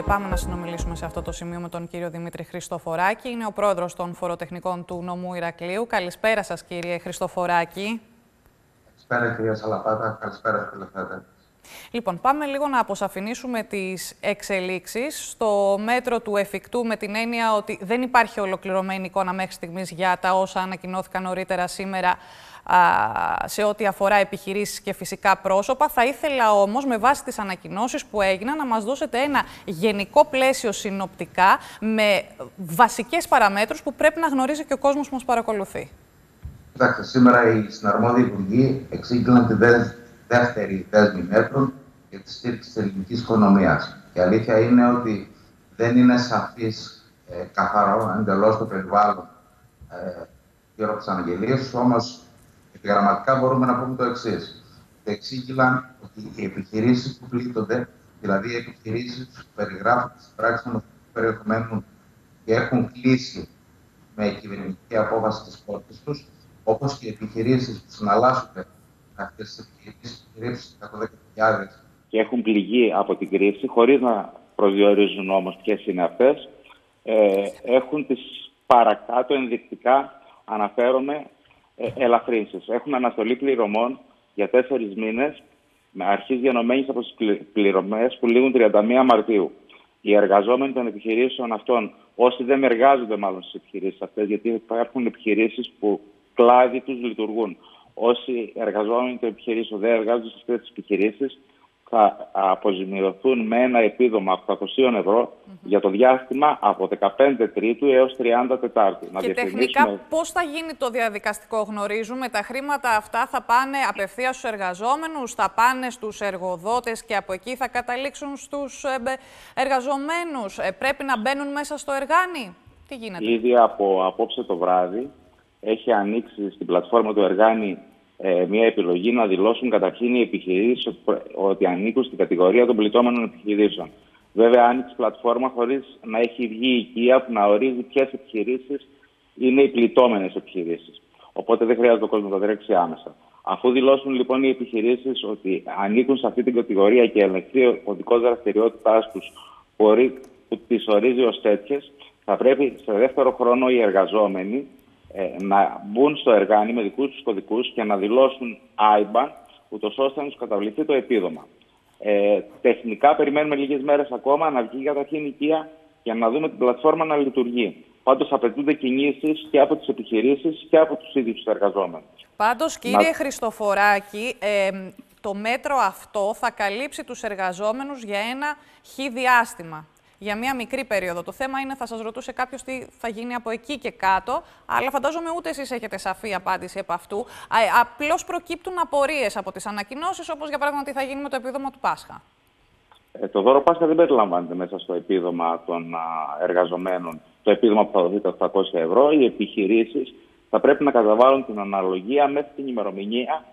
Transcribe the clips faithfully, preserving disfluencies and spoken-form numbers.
Και πάμε να συνομιλήσουμε σε αυτό το σημείο με τον κύριο Δημήτρη Χριστοφοράκη. Είναι ο πρόεδρος των φοροτεχνικών του Νομού Ηρακλείου. Καλησπέρα σας, κύριε Χριστοφοράκη. Καλησπέρα, κυρία Σαλαπάτα. Καλησπέρα, φίλε. Λοιπόν, πάμε λίγο να αποσαφηνίσουμε τις εξελίξεις στο μέτρο του εφικτού, με την έννοια ότι δεν υπάρχει ολοκληρωμένη εικόνα μέχρι στιγμής για τα όσα ανακοινώθηκαν νωρίτερα σήμερα σε ό,τι αφορά επιχειρήσεις και φυσικά πρόσωπα. Θα ήθελα όμως, με βάση τις ανακοινώσεις που έγιναν, να μας δώσετε ένα γενικό πλαίσιο συνοπτικά με βασικές παραμέτρους που πρέπει να γνωρίζει και ο κόσμος που μας παρακολουθεί. Κοιτάξτε, σήμερα οι συναρμόδιοι υπουργοί εξήγηλαν τη δέσμη. δεύτερη δέσμη μέτρων για τη στήριξη της ελληνικής οικονομίας. Η αλήθεια είναι ότι δεν είναι σαφής, ε, καθαρό, εντελώς το περιβάλλον ε, γύρω από τις αναγγελίες, όμως επιγραμματικά μπορούμε να πούμε το εξής. Εξήγηλαν ότι οι επιχειρήσεις που πλήττονται, δηλαδή οι επιχειρήσεις που περιγράφουν τις πράξεις νομοθετικού περιεχομένου και έχουν κλείσει με κυβερνητική απόφαση τις πόρτες τους, όπως και οι επιχειρήσεις που συναλλάσσονται αυτές τις επιχειρήσεις που κρύψουν εκατόν δέκα χιλιάδες και έχουν πληγεί από την κρίση, χωρίς να προσδιορίζουν όμως ποιες είναι αυτές, ε, έχουν τις παρακάτω ενδεικτικά, αναφέρομαι, ε, ελαφρύνσεις. Έχουν αναστολή πληρωμών για τέσσερις μήνες, με αρχής διανομένης από τις πληρωμές που λήγουν τριάντα μία Μαρτίου. Οι εργαζόμενοι των επιχειρήσεων αυτών, όσοι δεν εργάζονται μάλλον στις επιχειρήσεις αυτές, γιατί υπάρχουν επιχειρήσεις που κλάδοι τους λειτουργούν. Όσοι εργαζόμενοι των επιχειρήσεων δεν εργάζονται σε αυτές τις επιχειρήσεις, θα αποζημιωθούν με ένα επίδομα οκτακόσια ευρώ mm-hmm. για το διάστημα από δεκαπέντε Τρίτου έως τριάντα Τετάρτου. Και να τεχνικά πώς θα γίνει το διαδικαστικό, γνωρίζουμε? Τα χρήματα αυτά θα πάνε απευθείας στους εργαζόμενους, θα πάνε στους εργοδότες και από εκεί θα καταλήξουν στους εργαζομένους? Πρέπει να μπαίνουν μέσα στο εργάνι. Τι γίνεται? Ήδη από απόψε το βράδυ έχει ανοίξει στην πλατφόρμα του Εργάνη ε, μια επιλογή να δηλώσουν καταρχήν οι επιχειρήσεις ότι ανήκουν στην κατηγορία των πληττόμενων επιχειρήσεων. Βέβαια, άνοιξε πλατφόρμα χωρίς να έχει βγει η οικία που να ορίζει ποιες επιχειρήσεις είναι οι πληττόμενες επιχειρήσεις. Οπότε δεν χρειάζεται ο κόσμος να τρέξει άμεσα. Αφού δηλώσουν λοιπόν οι επιχειρήσεις ότι ανήκουν σε αυτή την κατηγορία και ελεγχθεί ο κωδικός δραστηριότητάς τους που τις ορίζει ως τέτοιες, θα πρέπει σε δεύτερο χρόνο οι εργαζόμενοι να μπουν στο εργάνι με δικούς τους κωδικούς και να δηλώσουν άι μπαν, ούτως ώστε να τους καταβληθεί το επίδομα. Ε, τεχνικά περιμένουμε λίγες μέρες ακόμα να βγει καταρχήν οικία για να δούμε την πλατφόρμα να λειτουργεί. Πάντως απαιτούνται κινήσεις και από τις επιχειρήσεις και από τους ίδιους τους εργαζόμενους. Πάντως, κύριε να... Χριστοφοράκη, ε, το μέτρο αυτό θα καλύψει τους εργαζόμενους για ένα χι διάστημα. Για μία μικρή περίοδο. Το θέμα είναι, θα σας ρωτούσε κάποιος τι θα γίνει από εκεί και κάτω, αλλά φαντάζομαι ούτε εσείς έχετε σαφή απάντηση από αυτού. Απλώς προκύπτουν απορίες από τις ανακοινώσεις, όπως για παράδειγμα τι θα γίνει με το επίδομα του Πάσχα. Ε, το δώρο Πάσχα δεν περιλαμβάνεται μέσα στο επίδομα των α, εργαζομένων. Το επίδομα που θα δοθεί τα οκτακόσια ευρώ, οι επιχειρήσεις θα πρέπει να καταβάλουν την αναλογία μέχρι την ημερομηνία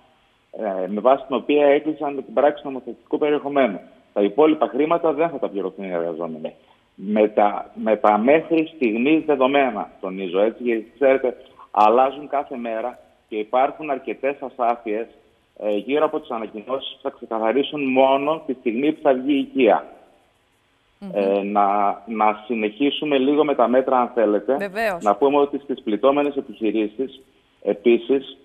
ε, με βάση την οποία έκλεισαν με την πράξη νομοθετικού περιεχομένου. Τα υπόλοιπα χρήματα δεν θα τα πληρωθούν οι εργαζόμενοι. Με τα, με τα μέχρι στιγμής δεδομένα, τονίζω έτσι, γιατί ξέρετε, αλλάζουν κάθε μέρα και υπάρχουν αρκετές ασάφειες ε, γύρω από τις ανακοινώσεις που θα ξεκαθαρίσουν μόνο τη στιγμή που θα βγει η οικία. Mm-hmm. Ε, να, να συνεχίσουμε λίγο με τα μέτρα, αν θέλετε. Βεβαίως. Να πούμε ότι στις πληττόμενες επιχειρήσεις, επίσης,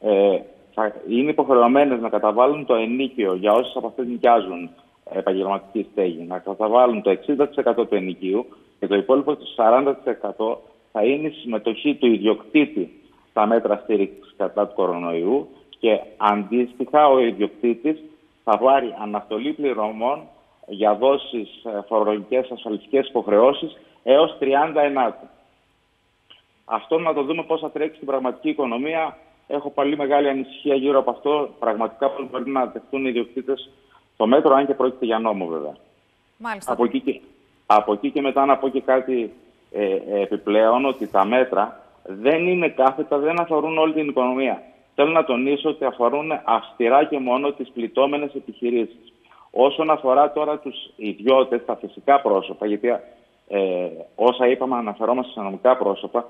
ε, θα είναι υποχρεωμένες να καταβάλουν το ενίκιο για όσους από αυτές νοικιάζουν επαγγελματική στέγη, να καταβάλουν το εξήντα τοις εκατό του ενοικίου και το υπόλοιπο του σαράντα τοις εκατό θα είναι η συμμετοχή του ιδιοκτήτη στα μέτρα στήριξης κατά του κορονοϊού και αντίστοιχα ο ιδιοκτήτης θα πάρει αναστολή πληρωμών για δόσεις φορολογικές ασφαλιστικές υποχρεώσεις έως τριάντα εννέα. Αυτό να το δούμε πώς θα τρέξει στην πραγματική οικονομία. Έχω πολύ μεγάλη ανησυχία γύρω από αυτό. Πραγματικά πώς μπορεί να δεχτούν οι ιδιοκτήτες το μέτρο, αν και πρόκειται για νόμο, βέβαια. Μάλιστα. Από εκεί και, από εκεί και μετά να πω και κάτι ε, ε, επιπλέον, ότι τα μέτρα δεν είναι κάθετα, δεν αφορούν όλη την οικονομία. Θέλω να τονίσω ότι αφορούν αυστηρά και μόνο τις πληττόμενες επιχειρήσεις. Όσον αφορά τώρα τους ιδιώτες, τα φυσικά πρόσωπα, γιατί ε, όσα είπαμε αναφερόμαστε σε νομικά πρόσωπα,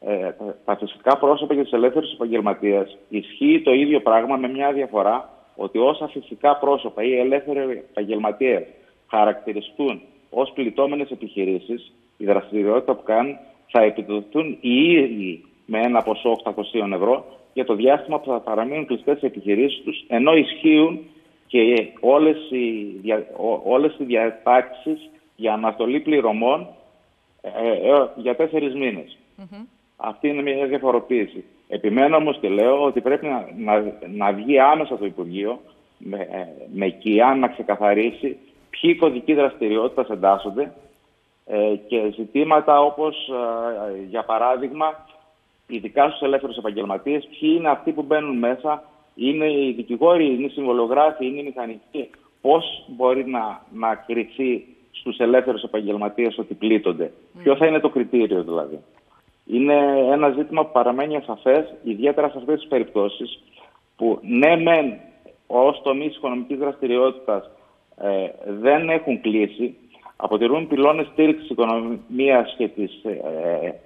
Ε, τα, τα φυσικά πρόσωπα και τους ελεύθερους επαγγελματίες ισχύει το ίδιο πράγμα με μια διαφορά, ότι όσα φυσικά πρόσωπα ή ελεύθεροι επαγγελματίες χαρακτηριστούν ως πληττόμενες επιχειρήσεις, η δραστηριότητα που κάνουν θα επιδοτηθούν οι ίδιοι με ένα ποσό οκτακόσια ευρώ για το διάστημα που θα παραμείνουν κλειστές οι επιχειρήσεις τους, ενώ ισχύουν και όλες οι, δια, όλες οι διατάξεις για αναστολή πληρωμών ε, ε, για τέσσερις μήνες. Mm-hmm. Αυτή είναι μια διαφοροποίηση. Επιμένω όμως και λέω ότι πρέπει να, να, να βγει άμεσα το Υπουργείο με, ε, με κοιά να ξεκαθαρίσει ποιοι κωδικοί δραστηριότητας εντάσσονται ε, και ζητήματα όπως ε, για παράδειγμα ειδικά στους ελεύθερους επαγγελματίες, ποιοι είναι αυτοί που μπαίνουν μέσα, είναι οι δικηγόροι, είναι οι συμβολογράφοι, είναι οι μηχανικοί. Πώς μπορεί να, να κριθεί στους ελεύθερους επαγγελματίες ότι πλήττονται. Mm. Ποιο θα είναι το κριτήριο δηλαδή. Είναι ένα ζήτημα που παραμένει ασαφές, ιδιαίτερα σε αυτές τις περιπτώσεις, που ναι μεν ως τομείς οικονομικής δραστηριότητας ε, δεν έχουν κλείσει, αποτελούν πυλώνες στήριξης της οικονομίας και της ε,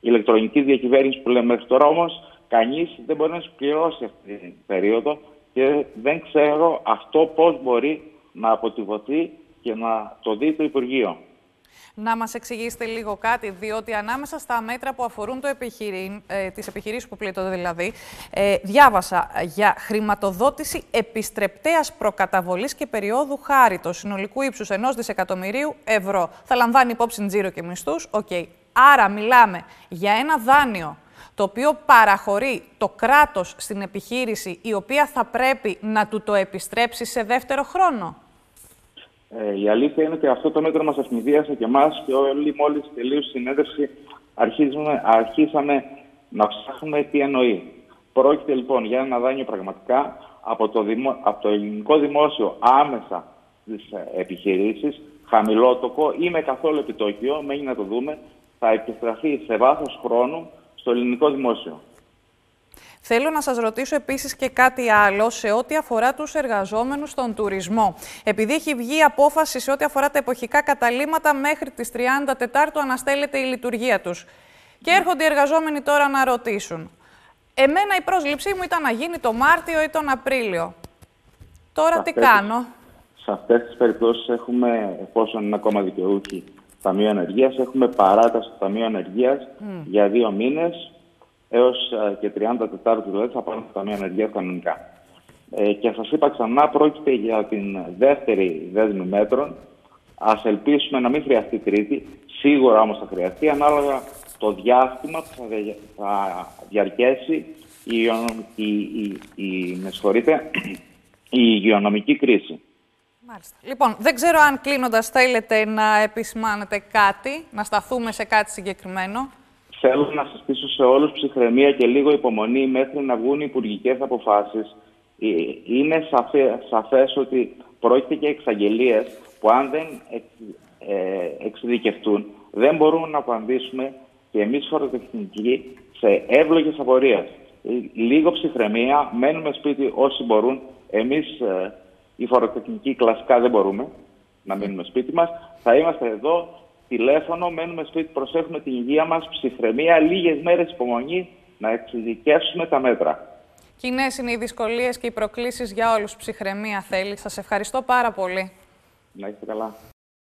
ηλεκτρονικής διακυβέρνησης που λέμε μέχρι τώρα, όμως κανείς δεν μπορεί να συμπληρώσει αυτή την περίοδο και δεν ξέρω αυτό πώς μπορεί να αποτυπωθεί και να το δει το Υπουργείο. Να μας εξηγήσετε λίγο κάτι, διότι ανάμεσα στα μέτρα που αφορούν το επιχειρήν, ε, τις επιχειρήσεις που πλήττονται δηλαδή, ε, διάβασα για χρηματοδότηση επιστρεπτέας προκαταβολής και περίοδου χάριτος συνολικού ύψους ενός δισεκατομμυρίου ευρώ. Θα λαμβάνει υπόψη τζίρο και μισθούς, οκ. Okay. Άρα μιλάμε για ένα δάνειο το οποίο παραχωρεί το κράτος στην επιχείρηση, η οποία θα πρέπει να του το επιστρέψει σε δεύτερο χρόνο. Ε, η αλήθεια είναι ότι αυτό το μέτρο μας ευνηδίασε και εμάς και όλοι μόλις τελείωσε η συνέντευξη αρχίσαμε να ψάχνουμε τι εννοεί. Πρόκειται λοιπόν για ένα δάνειο πραγματικά από το, δημο, από το ελληνικό δημόσιο άμεσα στις επιχειρήσεις, χαμηλότοκο ή με καθόλου επιτόκιο, μένει να το δούμε, θα επιστραφεί σε βάθος χρόνου στο ελληνικό δημόσιο. Θέλω να σας ρωτήσω επίσης και κάτι άλλο σε ό,τι αφορά τους εργαζόμενους στον τουρισμό. Επειδή έχει βγει απόφαση σε ό,τι αφορά τα εποχικά καταλήμματα, μέχρι τις τριάντα Τετάρτου αναστέλλεται η λειτουργία τους. Και έρχονται οι εργαζόμενοι τώρα να ρωτήσουν. Εμένα η πρόσληψή μου ήταν να γίνει το Μάρτιο ή τον Απρίλιο. Τώρα σε τι αυτές, κάνω. Σε αυτές τις περιπτώσεις έχουμε, εφόσον είναι ακόμα δικαιούχοι Ταμείο Ανεργίας, έχουμε παράταση του Ταμείου Ανεργίας mm. για δύο μήνες. Έως και τριάντα Τετάρτου δηλαδή θα πάμε στο Ταμείο Ανεργίας κανονικά. Ε, και σας είπα ξανά, πρόκειται για την δεύτερη δέσμη μέτρων. Ας ελπίσουμε να μην χρειαστεί τρίτη, σίγουρα όμως θα χρειαστεί, ανάλογα το διάστημα που θα, δια, θα διαρκέσει η, η, η, η, με συγχωρείτε, η υγειονομική κρίση. Μάλιστα. Λοιπόν, δεν ξέρω αν κλείνοντας θέλετε να επισημάνετε κάτι, να σταθούμε σε κάτι συγκεκριμένο. Θέλω να σας πείσω σε όλους ψυχραιμία και λίγο υπομονή μέχρι να βγουν οι υπουργικές αποφάσεις. Είναι σαφέ, σαφές ότι πρόκειται για εξαγγελίες που αν δεν εξ, ε, εξειδικευτούν δεν μπορούμε να απαντήσουμε και εμείς χωροτεχνικοί σε εύλογες απορίες. Λίγο ψυχραιμία, μένουμε σπίτι όσοι μπορούν. Εμείς ε, οι φοροτεχνικοί κλασικά δεν μπορούμε να μείνουμε σπίτι μας. Θα είμαστε εδώ. Τηλέφωνο, μένουμε σπίτι, προσέχουμε την υγεία μας, ψυχραιμία, λίγες μέρες υπομονή να εξειδικεύσουμε τα μέτρα. Κοινές είναι οι δυσκολίες και οι προκλήσεις για όλους. Ψυχραιμία θέλει. Σας ευχαριστώ πάρα πολύ. Να είστε καλά.